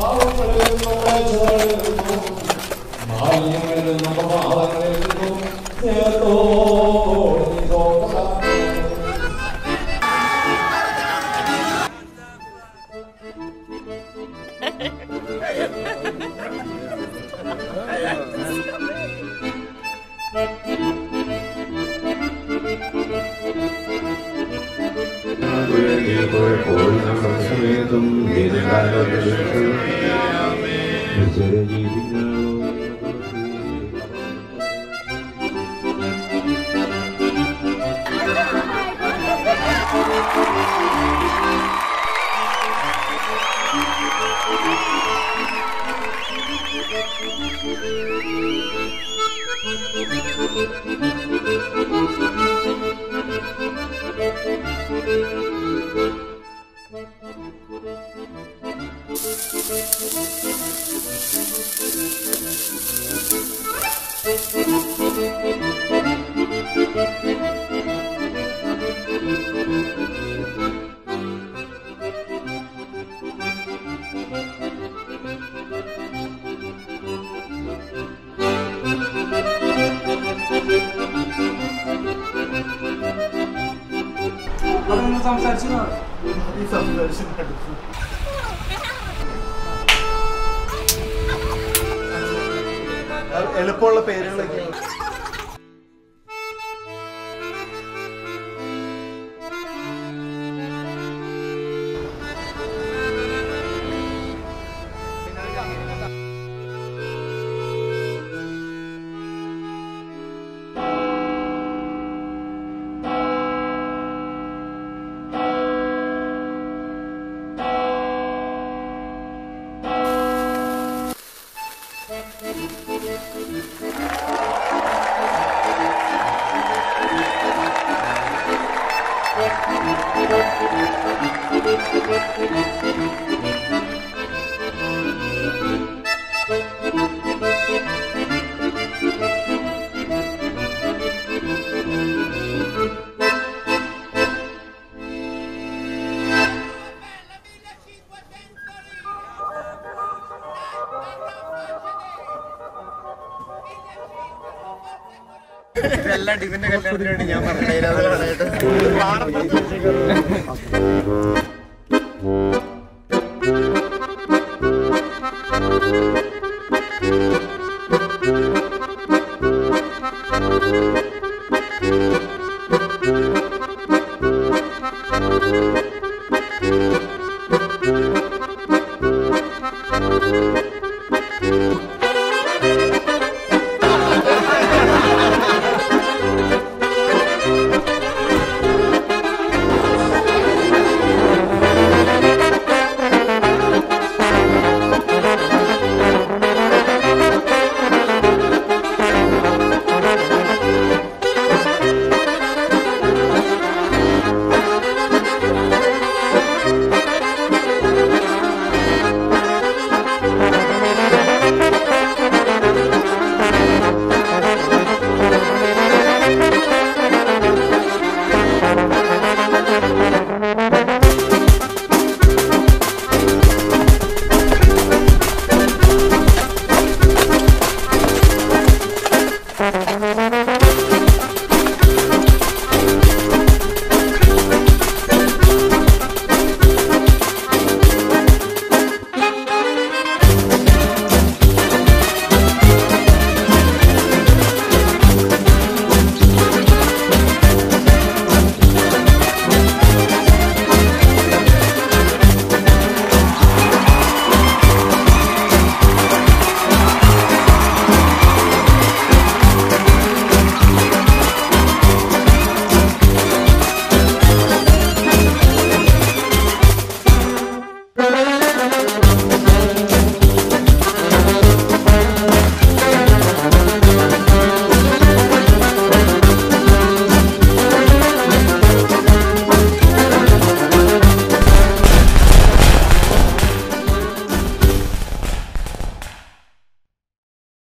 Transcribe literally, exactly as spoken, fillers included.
I'm going to go to the hospital.